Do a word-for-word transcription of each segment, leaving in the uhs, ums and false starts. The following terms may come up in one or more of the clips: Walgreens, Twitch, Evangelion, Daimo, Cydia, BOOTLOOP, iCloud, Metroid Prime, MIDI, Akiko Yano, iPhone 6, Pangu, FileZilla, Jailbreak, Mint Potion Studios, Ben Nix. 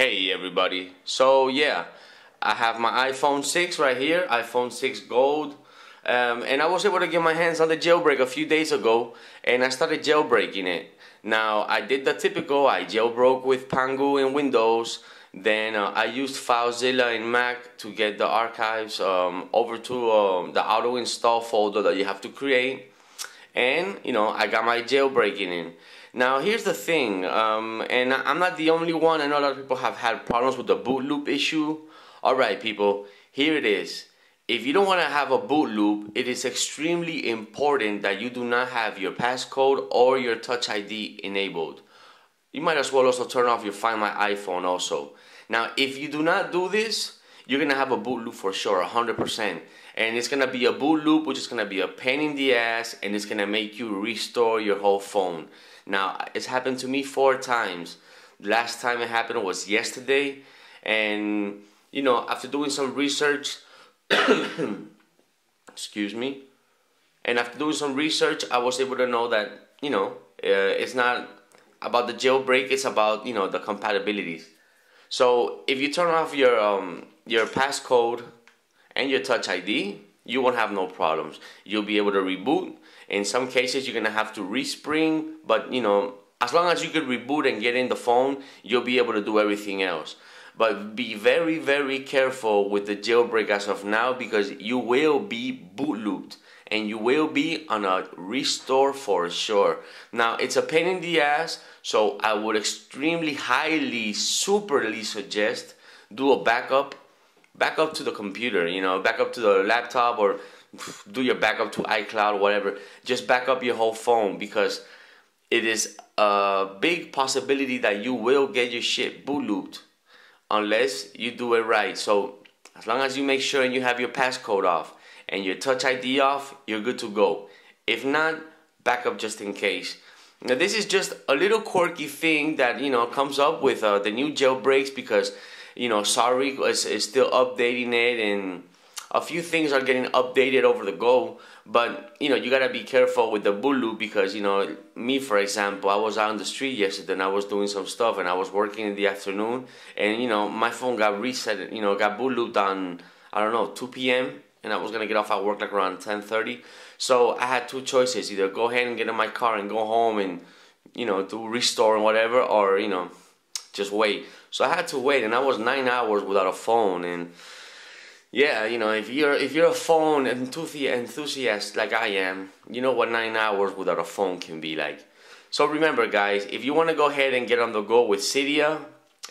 Hey everybody, so yeah, I have my iPhone six right here, iPhone six Gold, um, and I was able to get my hands on the jailbreak a few days ago, and I started jailbreaking it. Now, I did the typical, I jailbroke with Pangu in Windows, then uh, I used FileZilla in Mac to get the archives um, over to um, the auto install folder that you have to create, and you know, I got my jailbreaking in. Now here's the thing, um, and I'm not the only one. I know a lot of people have had problems with the boot loop issue. Alright people, here it is. If you don't want to have a boot loop, it is extremely important that you do not have your passcode or your Touch I D enabled. You might as well also turn off your Find My iPhone also. Now if you do not do this, you're going to have a boot loop for sure, one hundred percent. And it's going to be a boot loop which is going to be a pain in the ass, and it's going to make you restore your whole phone. Now, it's happened to me four times. Last time it happened was yesterday, and you know, after doing some research, excuse me, and after doing some research, I was able to know that, you know, uh, it's not about the jailbreak, it's about, you know, the compatibilities. So if you turn off your, um, your passcode and your Touch I D, you won't have no problems. You'll be able to reboot. In some cases, you're gonna have to respring, but you know, as long as you could reboot and get in the phone, you'll be able to do everything else. But be very, very careful with the jailbreak as of now, because you will be boot looped and you will be on a restore for sure. Now, it's a pain in the ass, so I would extremely, highly, superly suggest do a backup. Back up to the computer, you know, back up to the laptop, or do your backup to iCloud, whatever. Just back up your whole phone, because it is a big possibility that you will get your shit boot looped unless you do it right. So as long as you make sure and you have your passcode off and your Touch I D off, you're good to go. If not, back up just in case. Now this is just a little quirky thing that, you know, comes up with uh, the new jailbreaks, because you know, sorry, is, is still updating it, and a few things are getting updated over the go. But you know, you gotta be careful with the boot loop, because you know, me for example, I was out on the street yesterday and I was doing some stuff and I was working in the afternoon, and you know, my phone got reset, you know, got boot looped on, I don't know, two P M and I was gonna get off at work like around ten thirty. So I had two choices: either go ahead and get in my car and go home and you know, do restore and whatever, or you know, just wait. So I had to wait, and I was nine hours without a phone. And yeah, you know, if you're if you're a phone enthusiast like I am, you know what nine hours without a phone can be like. So remember guys, if you want to go ahead and get on the go with Cydia,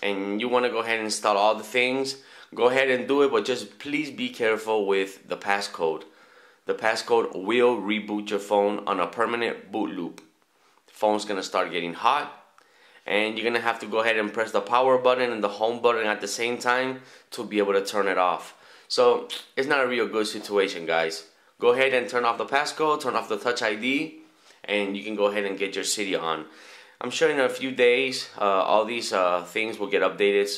and you want to go ahead and install all the things, go ahead and do it, but just please be careful with the passcode. The passcode will reboot your phone on a permanent boot loop. The phone's gonna start getting hot, and you're gonna have to go ahead and press the power button and the home button at the same time to be able to turn it off. So it's not a real good situation, guys. Go ahead and turn off the passcode, turn off the Touch I D, and you can go ahead and get your Cydia on. I'm sure in a few days uh, all these uh, things will get updated. So